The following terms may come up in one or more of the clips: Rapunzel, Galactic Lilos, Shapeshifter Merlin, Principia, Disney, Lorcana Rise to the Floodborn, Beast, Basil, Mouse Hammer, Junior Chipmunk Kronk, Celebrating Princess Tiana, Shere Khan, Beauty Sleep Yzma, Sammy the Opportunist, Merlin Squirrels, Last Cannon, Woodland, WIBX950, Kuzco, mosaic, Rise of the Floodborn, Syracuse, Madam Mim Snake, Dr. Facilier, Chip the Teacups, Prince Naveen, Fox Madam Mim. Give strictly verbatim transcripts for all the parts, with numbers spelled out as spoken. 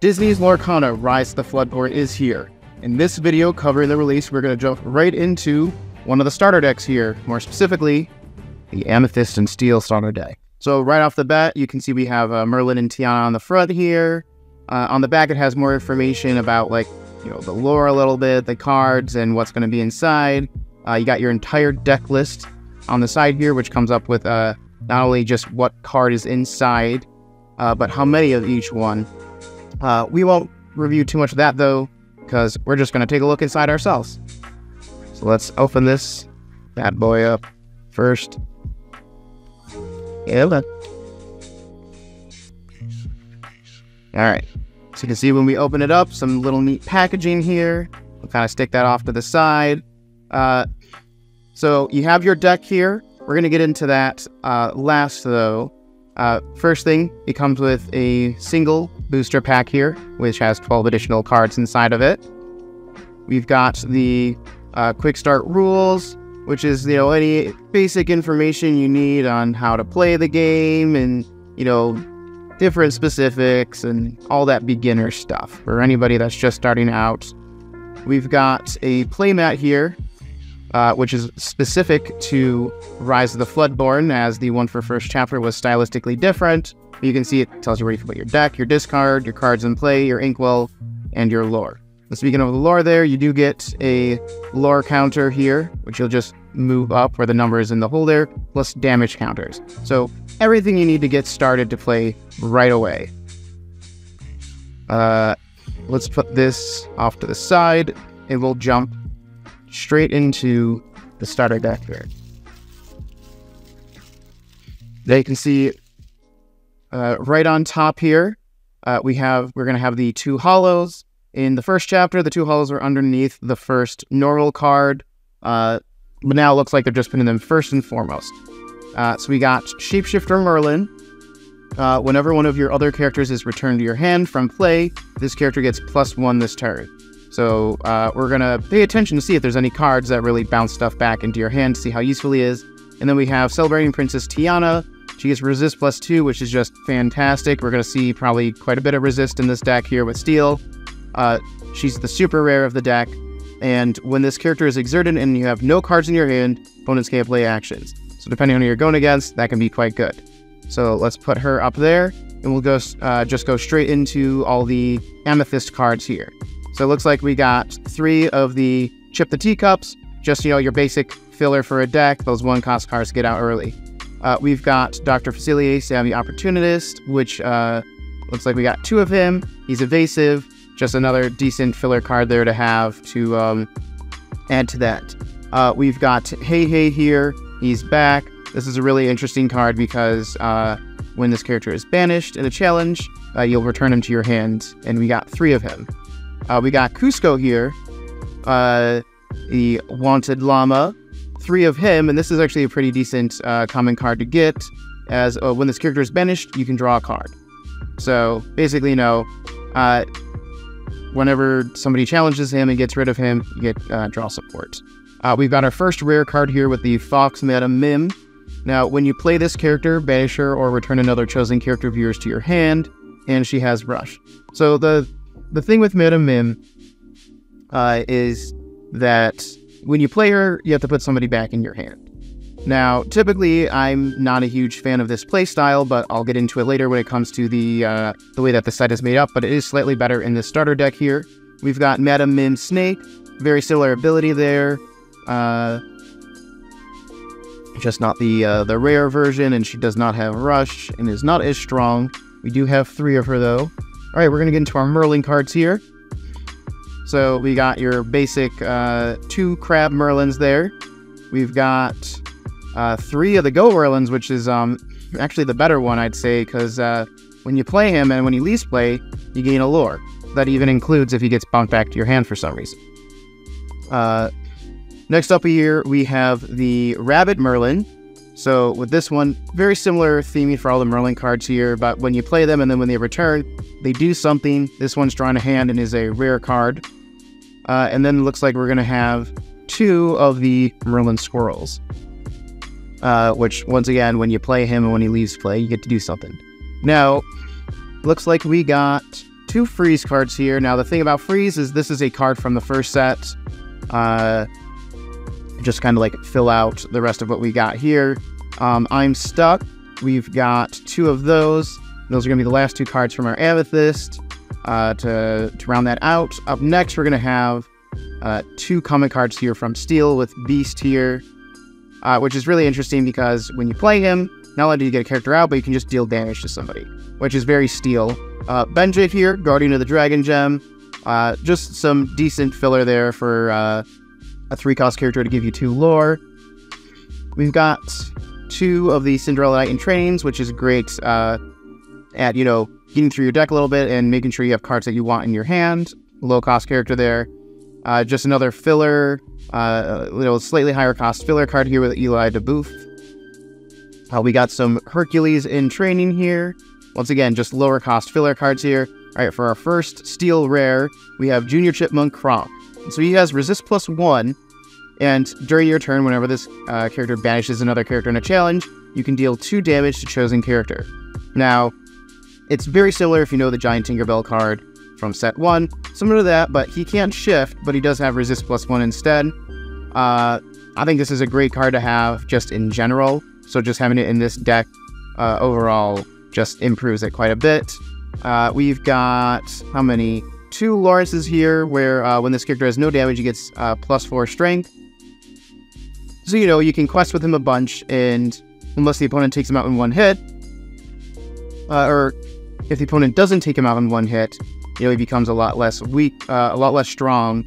Disney's Lorcana Rise to the Floodborn is here. In this video covering the release, we're going to jump right into one of the starter decks here, more specifically, the Amethyst and Steel starter deck. So right off the bat, you can see we have uh, Merlin and Tiana on the front here. Uh, on the back, it has more information about, like, you know, the lore a little bit, the cards, and what's going to be inside. Uh, you got your entire deck list on the side here, which comes up with uh, not only just what card is inside, uh, but how many of each one. Uh, we won't review too much of that, though, because we're just going to take a look inside ourselves. So let's open this bad boy up first. Yeah. Alright, so you can see when we open it up, some little neat packaging here. We'll kind of stick that off to the side. Uh, so you have your deck here. We're going to get into that uh, last, though. Uh, first thing, it comes with a single booster pack here, which has twelve additional cards inside of it. We've got the uh, quick start rules, which is, you know, any basic information you need on how to play the game and, you know, different specifics and all that beginner stuff for anybody that's just starting out. We've got a playmat here, uh, which is specific to Rise of the Floodborn, as the one for first chapter was stylistically different. You can see it tells you where you can put your deck, your discard, your cards in play, your inkwell, and your lore. And speaking of the lore there, you do get a lore counter here, which you'll just move up where the number is in the holder, plus damage counters. So everything you need to get started to play right away. Uh, let's put this off to the side, and we'll jump straight into the starter deck here. There you can see Uh, right on top here, uh, we have, we're going to have the two hollows. In the first chapter, the two hollows are underneath the first normal card, uh, but now it looks like they're just putting them first and foremost. Uh, so we got Shapeshifter Merlin. Uh, whenever one of your other characters is returned to your hand from play, this character gets plus one this turn. So uh, we're going to pay attention to see if there's any cards that really bounce stuff back into your hand, to see how useful he is. And then we have Celebrating Princess Tiana. She gets resist plus two, which is just fantastic. We're going to see probably quite a bit of resist in this deck here with Steel. Uh, she's the super rare of the deck. And when this character is exerted and you have no cards in your hand, opponents can't play actions. So depending on who you're going against, that can be quite good. So let's put her up there, and we'll go uh, just go straight into all the Amethyst cards here. So it looks like we got three of the Chip the Teacups, just, you know, your basic filler for a deck. Those one-cost cards get out early. Uh, we've got Doctor Facilier, Sammy the Opportunist, which uh, looks like we got two of him. He's evasive, just another decent filler card there to have to um, add to that. Uh, we've got Heihei here. He's back. This is a really interesting card because uh, when this character is banished in a challenge, uh, you'll return him to your hand, and we got three of him. Uh, we got Kuzco here, uh, the Wanted Llama. Three of him, and this is actually a pretty decent uh, common card to get, as uh, when this character is banished, you can draw a card. So basically, you know, uh, whenever somebody challenges him and gets rid of him, you get uh, draw support. Uh, we've got our first rare card here with the Fox Madam Mim. Now, when you play this character, banish her or return another chosen character of yours to your hand, and she has Rush. So the the thing with Madam Mim uh, is that when you play her, you have to put somebody back in your hand. Now, typically, I'm not a huge fan of this playstyle, but I'll get into it later when it comes to the uh, the way that the set is made up, but it is slightly better in this starter deck here. We've got Madam Mim Snake, very similar ability there, uh, just not the, uh, the rare version, and she does not have Rush and is not as strong. We do have three of her, though. All right, we're going to get into our Merlin cards here. So we got your basic uh, two crab Merlins there. We've got uh, three of the Go Merlins, which is um, actually the better one, I'd say, because uh, when you play him and when you least play, you gain a lore. That even includes if he gets bumped back to your hand for some reason. Uh, next up here, we have the Rabbit Merlin. So with this one, very similar theming for all the Merlin cards here, but when you play them and then when they return, they do something. This one's drawn a hand and is a rare card. Uh, and then it looks like we're going to have two of the Merlin Squirrels, uh, which, once again, when you play him and when he leaves play, you get to do something. Now, looks like we got two freeze cards here. Now, the thing about freeze is this is a card from the first set. Uh, just kind of like fill out the rest of what we got here. Um, I'm Stuck. We've got two of those. Those are going to be the last two cards from our Amethyst. Uh, to, to round that out, up next, we're going to have uh, two common cards here from Steel with Beast here, uh, which is really interesting because when you play him, not only do you get a character out, but you can just deal damage to somebody, which is very Steel. Uh, Ben Ja here, Guardian of the Dragon Gem. Uh, just some decent filler there for uh, a three-cost character to give you two lore. We've got two of the Cinderella Knight in Trainings, which is great uh, at, you know, getting through your deck a little bit and making sure you have cards that you want in your hand. Low-cost character there. Uh, just another filler, uh, a little slightly higher-cost filler card here with Eli de Booth. Uh, we got some Hercules in Training here. Once again, just lower-cost filler cards here. All right, for our first Steel Rare, we have Junior Chipmunk Kronk. So he has Resist plus one, and during your turn, whenever this uh, character banishes another character in a challenge, you can deal two damage to chosen character. Now, it's very similar if you know the Giant Tinkerbell card from set one. Similar to that, but he can't shift, but he does have Resist plus one instead. Uh, I think this is a great card to have just in general, so just having it in this deck uh, overall just improves it quite a bit. Uh, we've got, how many? Two Lawrences here, where uh, when this character has no damage, he gets uh, plus four strength. So, you know, you can quest with him a bunch, and unless the opponent takes him out in one hit, uh, or if the opponent doesn't take him out in one hit, you know, he becomes a lot less weak, uh, a lot less strong,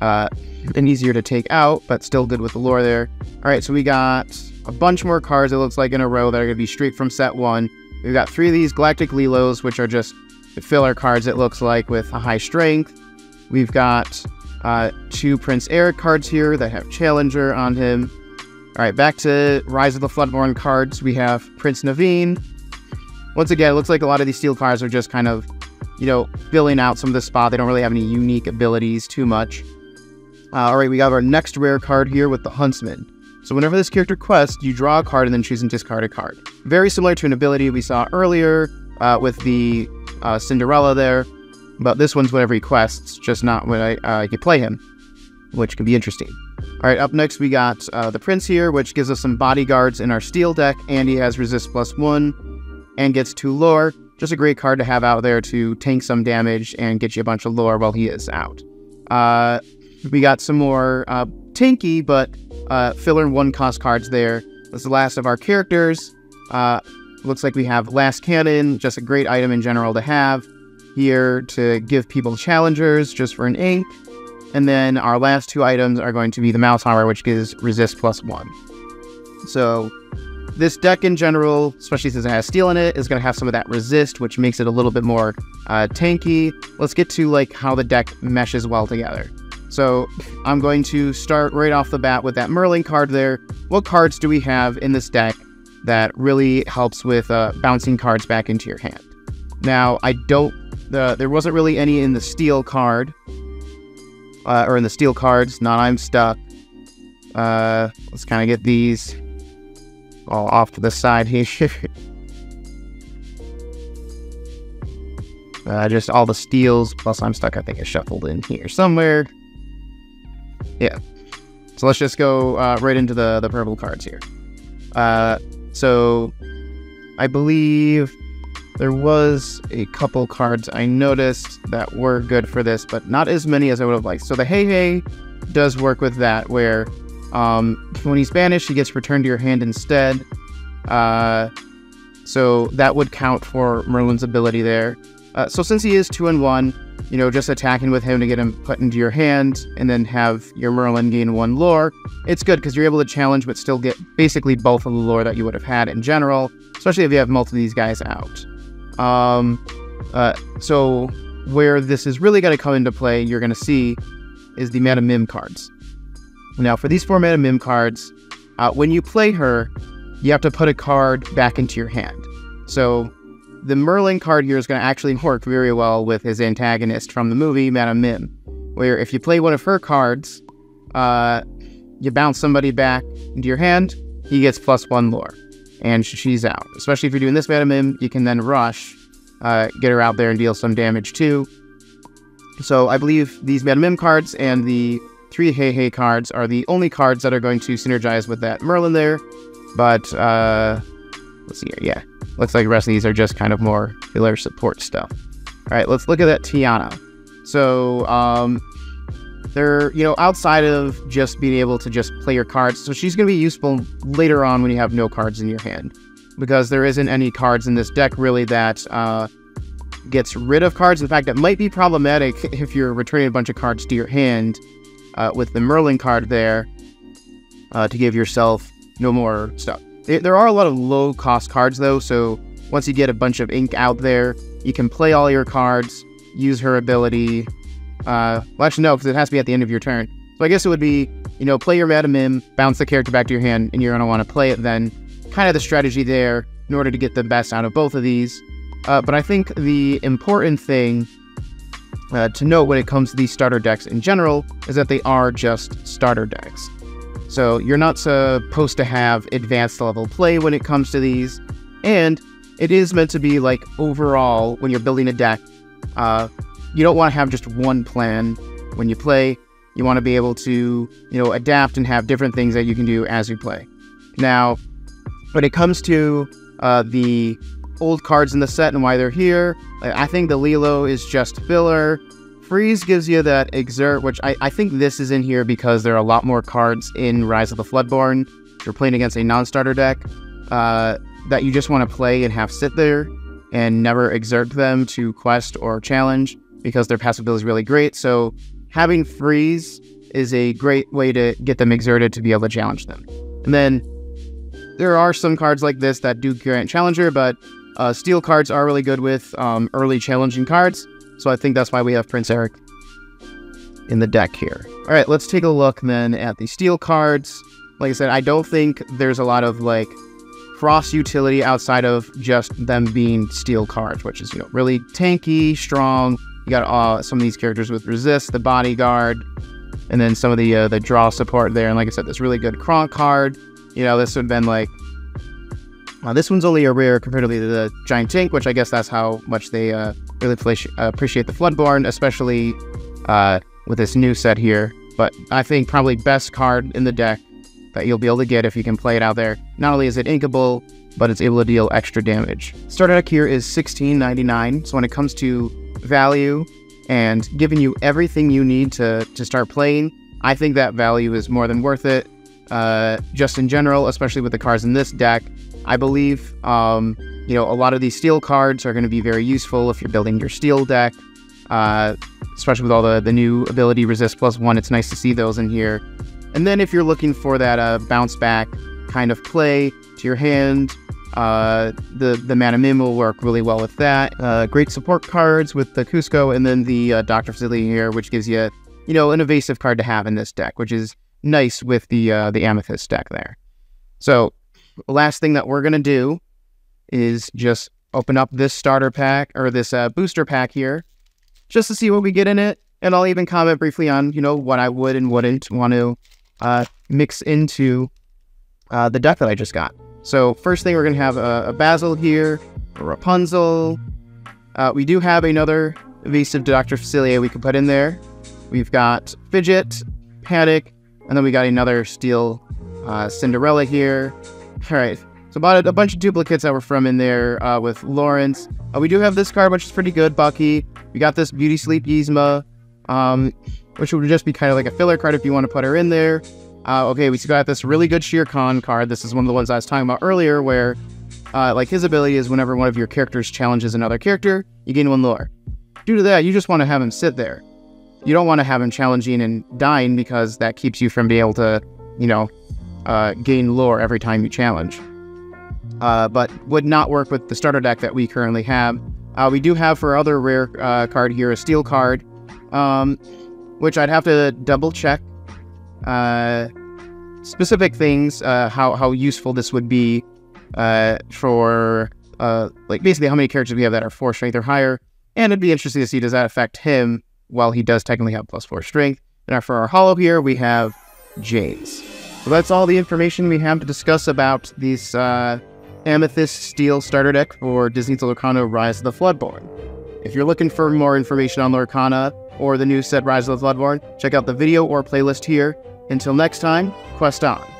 uh, and easier to take out, but still good with the lore there. All right, so we got a bunch more cards, it looks like, in a row that are going to be straight from set one. We've got three of these Galactic Lilos, which are just filler cards, it looks like, with a high strength. We've got uh, two Prince Eric cards here that have Challenger on him. All right, back to Rise of the Floodborn cards. We have Prince Naveen. Once again, it looks like a lot of these Steel cards are just kind of, you know, filling out some of the spot. They don't really have any unique abilities too much. Uh, all right, we got our next rare card here with the Huntsman. So whenever this character quests, you draw a card and then choose and discard a card. Very similar to an ability we saw earlier uh, with the uh, Cinderella there, but this one's whenever he quests, just not when I, uh, you play him, which could be interesting. All right, up next we got uh, the Prince here, which gives us some bodyguards in our Steel deck, and he has Resist plus one. And gets two lore. Just a great card to have out there to tank some damage and get you a bunch of lore while he is out. Uh, we got some more uh, tanky, but uh, filler and one-cost cards there. That's the last of our characters. Uh, looks like we have Last Cannon, just a great item in general to have here to give people challengers just for an ink. And then our last two items are going to be the Mouse Hammer, which gives Resist plus one. So this deck in general, especially since it has Steel in it, is going to have some of that Resist, which makes it a little bit more uh, tanky. Let's get to like how the deck meshes well together. So I'm going to start right off the bat with that Merlin card there. What cards do we have in this deck that really helps with uh, bouncing cards back into your hand? Now, I don't... Uh, there wasn't really any in the Steel card. Uh, or in the Steel cards, not I'm Stuck. Uh, let's kind of get these all off to the side here. uh, just all the Steels, plus I'm Stuck, I think, is shuffled in here somewhere. Yeah. So let's just go uh, right into the, the purple cards here. Uh, so I believe there was a couple cards I noticed that were good for this, but not as many as I would have liked. So the Heihei does work with that, where Um, when he's banished, he gets returned to your hand instead. Uh, so that would count for Merlin's ability there. Uh, so since he is two and one, you know, just attacking with him to get him put into your hand and then have your Merlin gain one lore, it's good because you're able to challenge but still get basically both of the lore that you would have had in general, especially if you have multiple of these guys out. Um, uh, so where this is really going to come into play, you're going to see, is the Madam Mim cards. Now, for these four Madam Mim cards, uh, when you play her, you have to put a card back into your hand. So the Merlin card here is going to actually work very well with his antagonist from the movie, Madam Mim, where if you play one of her cards, uh, you bounce somebody back into your hand, he gets plus one lore, and she's out. Especially if you're doing this Madam Mim, you can then rush uh, get her out there and deal some damage too. So I believe these Madam Mim cards and the three Heihei cards are the only cards that are going to synergize with that Merlin there. But uh, let's see here. Yeah, looks like the rest of these are just kind of more filler support stuff. All right, let's look at that Tiana. So um, they're, you know, outside of just being able to just play your cards. So she's going to be useful later on when you have no cards in your hand, because there isn't any cards in this deck really that uh, gets rid of cards. In fact, it might be problematic if you're returning a bunch of cards to your hand uh, with the Merlin card there uh, to give yourself no more stuff. There are a lot of low-cost cards, though, so once you get a bunch of ink out there, you can play all your cards, use her ability. Uh, well, actually, no, because it has to be at the end of your turn. So I guess it would be, you know, play your Madam Mim, bounce the character back to your hand, and you're going to want to play it then. Kind of the strategy there in order to get the best out of both of these. Uh, but I think the important thing uh, to note when it comes to these starter decks in general is that they are just starter decks. So you're not supposed to have advanced level play when it comes to these. And it is meant to be like overall when you're building a deck, uh, you don't want to have just one plan when you play. You want to be able to, you know, adapt and have different things that you can do as you play. Now, when it comes to uh, the old cards in the set and why they're here, I think the Lilo is just filler. Freeze gives you that exert, which I, I think this is in here because there are a lot more cards in Rise of the Floodborn. If you're playing against a non-starter deck uh, that you just want to play and have sit there and never exert them to quest or challenge because their passive ability is really great. So having Freeze is a great way to get them exerted to be able to challenge them. And then there are some cards like this that do grant Challenger, but uh, Steel cards are really good with um, early challenging cards, so I think that's why we have Prince Eric in the deck here. All right, let's take a look then at the Steel cards. Like I said, I don't think there's a lot of like cross utility outside of just them being Steel cards, which is, you know, really tanky, strong. You got uh, some of these characters with Resist, the Bodyguard, and then some of the uh, the draw support there. And like I said, this really good Kronk card. You know, this would have been like, uh, this one's only a rare compared to the, the Giant Tink, which I guess that's how much they uh, really appreciate the Floodborn, especially uh, with this new set here. But I think probably best card in the deck that you'll be able to get if you can play it out there. Not only is it inkable, but it's able to deal extra damage. Starter deck here is sixteen ninety-nine. So when it comes to value and giving you everything you need to, to start playing, I think that value is more than worth it. Uh, just in general, especially with the cards in this deck, I believe, um, you know, a lot of these Steel cards are going to be very useful if you're building your Steel deck, uh, especially with all the, the new ability Resist plus one. It's nice to see those in here. And then if you're looking for that uh, bounce back kind of play to your hand, uh, the, the Madam Mim will work really well with that. Uh, great support cards with the Kuzco and then the uh, Doctor Facilier here, which gives you, you know, an evasive card to have in this deck, which is nice with the uh, the Amethyst deck there. So the last thing that we're going to do is just open up this starter pack or this uh, booster pack here just to see what we get in it. And I'll even comment briefly on, you know, what I would and wouldn't want to uh, mix into uh, the deck that I just got. So first thing, we're going to have a, a Basil here, a Rapunzel. Uh, we do have another evasive Doctor Facilier we can put in there. We've got Fidget, Panic, and then we got another Steel uh, Cinderella here. All right, so about a, a bunch of duplicates that were from in there uh, with Lawrence. Uh, we do have this card, which is pretty good, Bucky. We got this Beauty Sleep Yzma, um, which would just be kind of like a filler card if you want to put her in there. Uh, okay, we got this really good Shere Khan card. This is one of the ones I was talking about earlier, where uh, like his ability is whenever one of your characters challenges another character, you gain one lore. Due to that, you just want to have him sit there. You don't want to have him challenging and dying because that keeps you from being able to, you know, uh, gain lore every time you challenge. Uh, but would not work with the starter deck that we currently have. Uh, we do have for other rare uh, card here a Steel card, um, which I'd have to double check uh, specific things, uh, how, how useful this would be uh, for, uh, like, basically how many characters we have that are four strength or higher. And it'd be interesting to see, does that affect him? While he does technically have plus four strength. And for our holo here, we have Jade's. So that's all the information we have to discuss about these uh, Amethyst Steel starter deck for Disney's Lorcana Rise to the Floodborn. If you're looking for more information on Lorcana or the new set Rise to the Floodborn, check out the video or playlist here. Until next time, quest on.